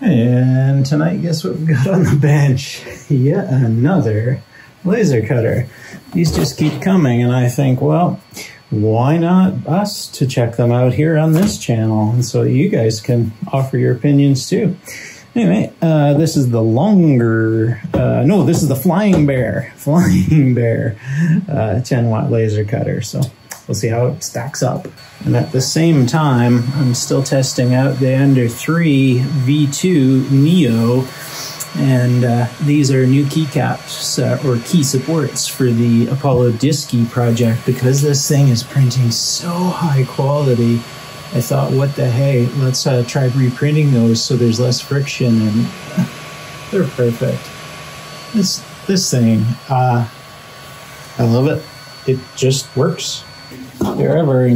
And tonight, guess what we've got on the bench? Yet another laser cutter. These just keep coming, and I think, well, why not us to check them out here on this channel? And so you guys can offer your opinions too. Anyway, this is the longer, no, this is the Flying Bear 10-watt laser cutter. So we'll see how it stacks up. And at the same time, I'm still testing out the Ender-3 V2 Neo. And these are new keycaps or key supports for the Apollo Disky project. Because this thing is printing so high quality, I thought, what the hey, let's try reprinting those so there's less friction, and they're perfect. This thing, I love it. It just works. If you're ever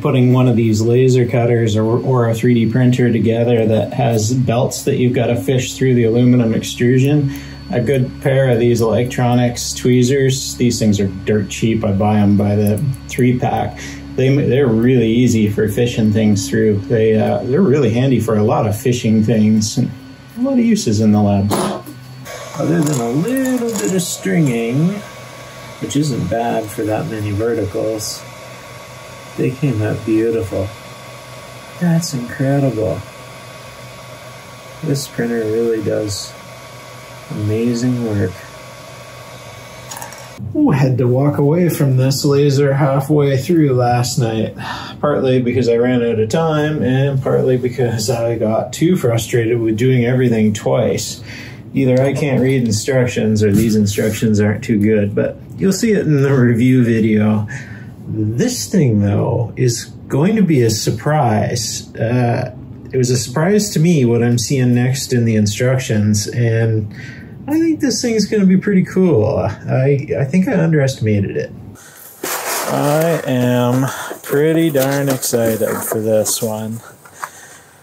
putting one of these laser cutters or a 3D printer together that has belts that you've got to fish through the aluminum extrusion, a good pair of these electronics tweezers, these things are dirt cheap. I buy them by the 3-pack. They're really easy for fishing things through. They're really handy for a lot of fishing things and a lot of uses in the lab. Other than a little bit of stringing, which isn't bad for that many verticals, they came out beautiful. That's incredible. This printer really does amazing work. Ooh, had to walk away from this laser halfway through last night, partly because I ran out of time and partly because I got too frustrated with doing everything twice. Either I can't read instructions or these instructions aren't too good, but you'll see it in the review video. This thing, though, is going to be a surprise. It was a surprise to me what I'm seeing next in the instructions, and I think this thing's going to be pretty cool. I think I underestimated it. I am pretty darn excited for this one.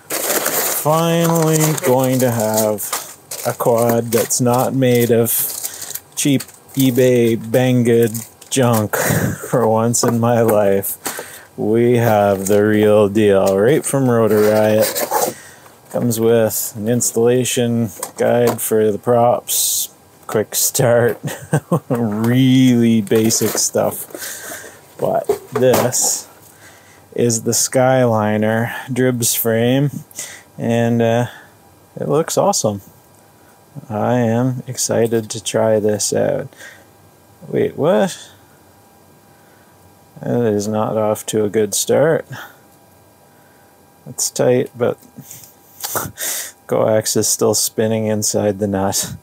Finally going to have a quad that's not made of cheap eBay bang-good junk for once in my life. We have the real deal right from Rotor Riot. Comes with an installation guide for the props, quick start, really basic stuff. But this is the Skyliner Dribs frame, and it looks awesome. I am excited to try this out. Wait, what? That is not off to a good start. It's tight, but coax is still spinning inside the nut.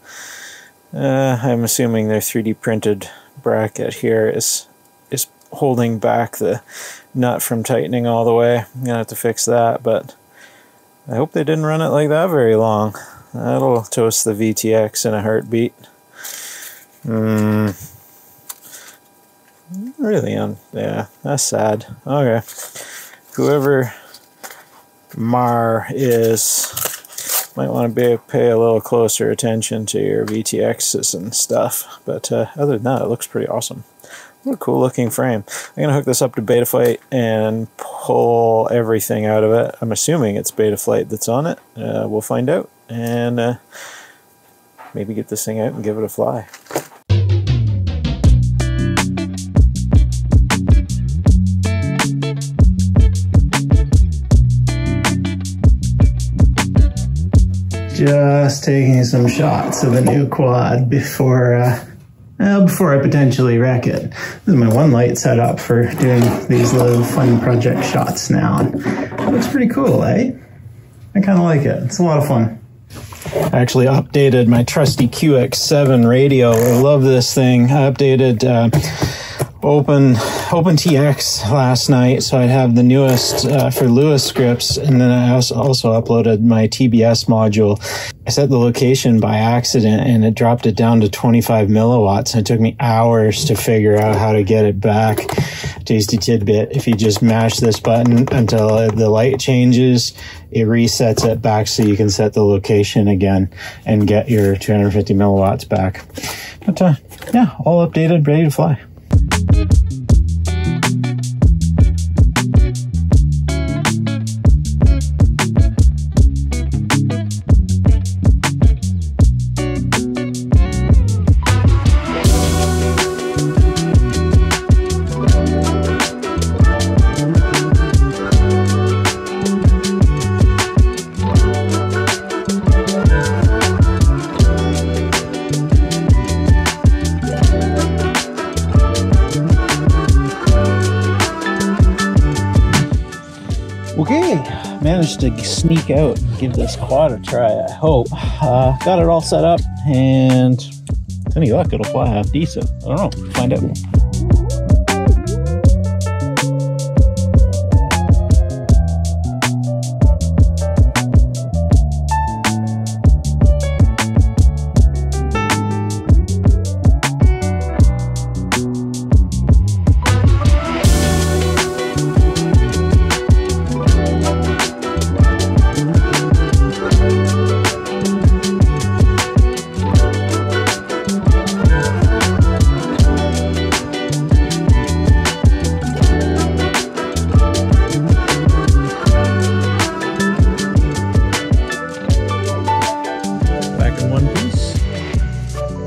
I'm assuming their 3D printed bracket here is holding back the nut from tightening all the way. I'm gonna have to fix that, but I hope they didn't run it like that very long. That'll toast the VTX in a heartbeat. Really, yeah, that's sad. Okay. Whoever Mar is might want to pay a little closer attention to your VTXs and stuff. But other than that, it looks pretty awesome. What a cool looking frame. I'm going to hook this up to Betaflight and pull everything out of it. I'm assuming it's Betaflight that's on it. We'll find out. And maybe get this thing out and give it a fly. Just taking some shots of the new quad before I potentially wreck it. This is my one light set up for doing these little fun project shots now. It looks pretty cool, eh? I kind of like it. It's a lot of fun. I actually updated my trusty QX7 radio. I love this thing. I updated OpenTX last night, so I have the newest for Lewis scripts, and then I also uploaded my TBS module. I set the location by accident, and it dropped it down to 25 milliwatts. It took me hours to figure out how to get it back. Tasty tidbit: if you just mash this button until the light changes, it resets it back so you can set the location again and get your 250 milliwatts back. But yeah, all updated, ready to fly. managed to sneak out and give this quad a try, I hope. Got it all set up, and with any luck, it'll fly half decent. I don't know, find out.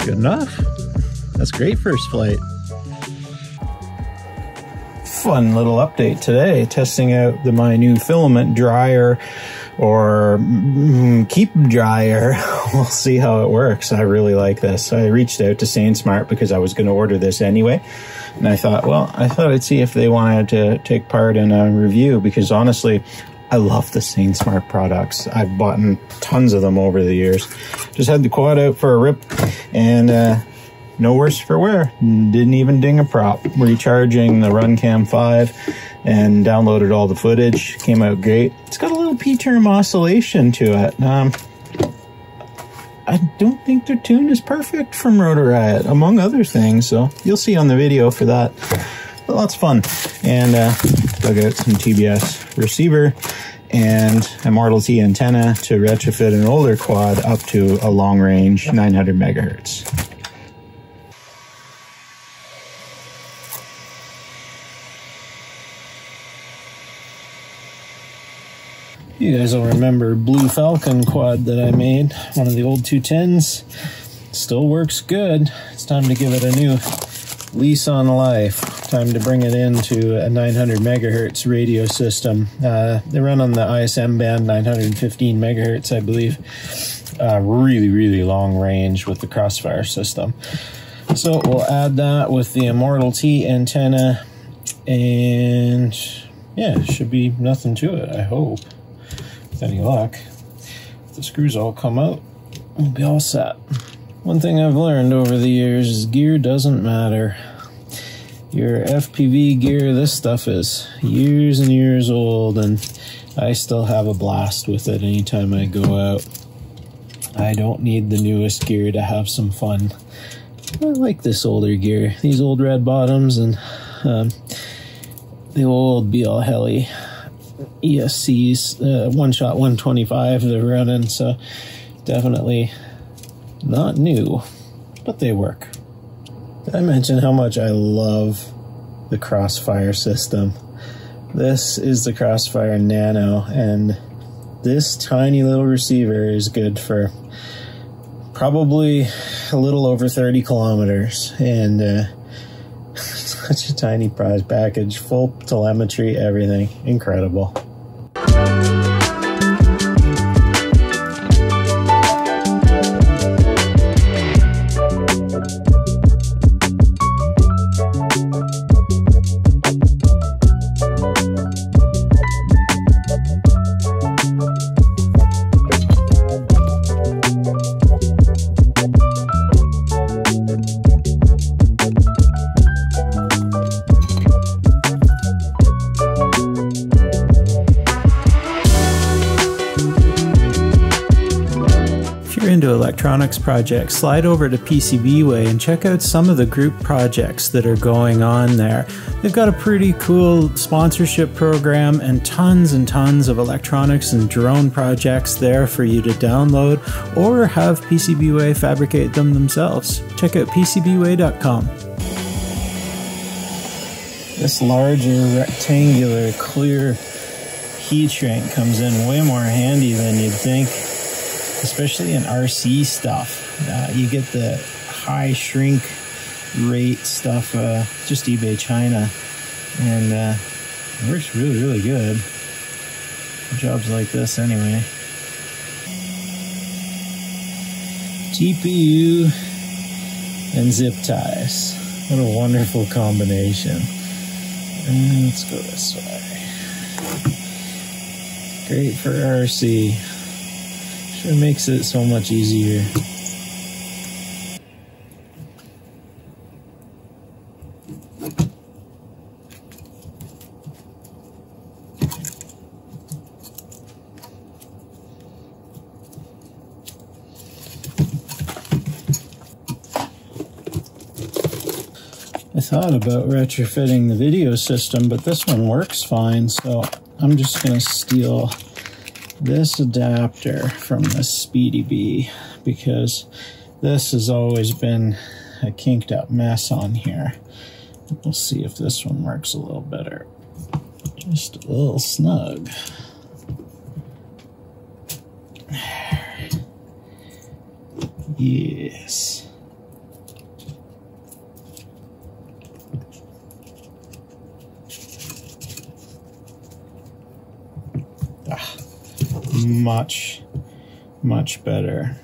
Enough. That's great first flight. Fun little update today, testing out my new filament dryer, or keep dryer. We'll see how it works. I really like this. I reached out to SainSmart because I was going to order this anyway, and I thought, well, I'd see if they wanted to take part in a review, because honestly, I love the SainSmart products. I've bought tons of them over the years. Just had the quad out for a rip, and no worse for wear. Didn't even ding a prop. Recharging the Runcam 5 and downloaded all the footage. Came out great. It's got a little P-term oscillation to it. I don't think their tune is perfect from Rotor Riot, among other things. So you'll see on the video for that. But lots of fun. And dug out some TBS receiver and a Mortal-Z antenna to retrofit an older quad up to a long range 900 megahertz. You guys will remember Blue Falcon Quad that I made, one of the old 210s. Still works good. It's time to give it a new lease on life. Time to bring it into a 900 megahertz radio system. They run on the ISM band, 915 megahertz, I believe. Really, really long range with the Crossfire system. So we'll add that with the Mortal-Z antenna, and yeah, it should be nothing to it, I hope. With any luck, if the screws all come out, we'll be all set. One thing I've learned over the years is gear doesn't matter. Your FPV gear, this stuff is years and years old, and I still have a blast with it anytime I go out. I don't need the newest gear to have some fun. I like this older gear, these old red bottoms, and the old be all helly ESCs, one-shot 125 they're running, so definitely not new, but they work. Did I mention how much I love the Crossfire system? This is the Crossfire Nano, and this tiny little receiver is good for probably a little over 30 kilometers, and such a tiny prize package, full telemetry, everything, incredible. Into electronics projects, slide over to PCBWay and check out some of the group projects that are going on there. They've got a pretty cool sponsorship program and tons of electronics and drone projects there for you to download or have PCBWay fabricate them themselves. Check out PCBWay.com. This larger rectangular clear heat shrink comes in way more handy than you'd think. Especially in RC stuff, you get the high shrink rate stuff, just eBay China, and it works really, really good for jobs like this anyway. GPU and zip ties, what a wonderful combination. And let's go this way. Great for RC. Sure makes it so much easier. I thought about retrofitting the video system, but this one works fine, so I'm just gonna steal this adapter from the Speedy Bee because this has always been a kinked up mess on here. We'll see if this one works a little better. Just a little snug. Yes. Much, much better.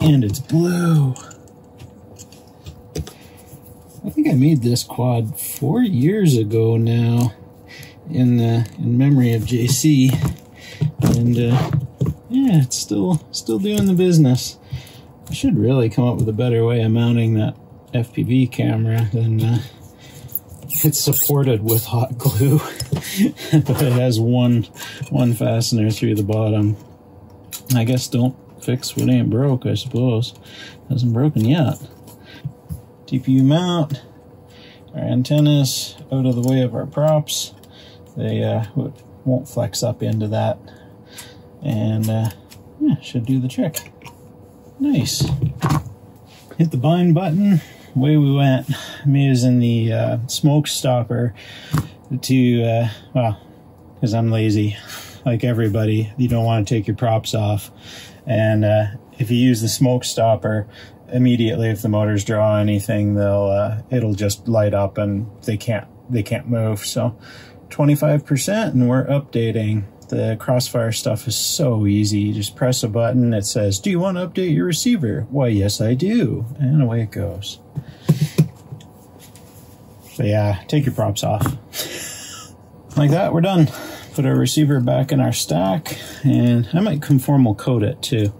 And it's blue. I think I made this quad 4 years ago now in memory of JC. And yeah, it's still doing the business. I should really come up with a better way of mounting that FPV camera than it's supported with hot glue, but it has one fastener through the bottom. I guess don't fix what ain't broke, I suppose. Hasn't broken yet. TPU mount, our antennas out of the way of our props. They won't flex up into that, and yeah, should do the trick. Nice. Hit the bind button. Way we went. I'm using the smoke stopper to, well, because I'm lazy, like everybody. You don't want to take your props off. And if you use the smoke stopper, immediately if the motors draw anything, they'll it'll just light up and they can't move. So 25% and we're updating. The Crossfire stuff is so easy. You just press a button that says, do you want to update your receiver? Why, yes, I do. And away it goes. So yeah, take your props off. Like that, we're done. Put our receiver back in our stack, and I might conformal coat it too.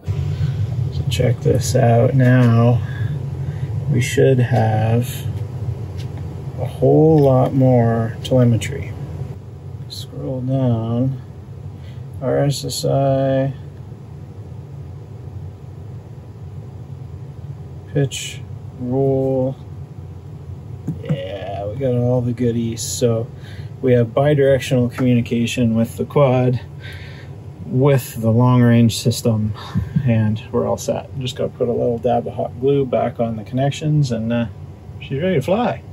So check this out now. We should have a whole lot more telemetry. Scroll down. RSSI, pitch, roll, yeah, we got all the goodies. So we have bi-directional communication with the quad, with the long-range system, and we're all set. Just gotta put a little dab of hot glue back on the connections, and she's ready to fly.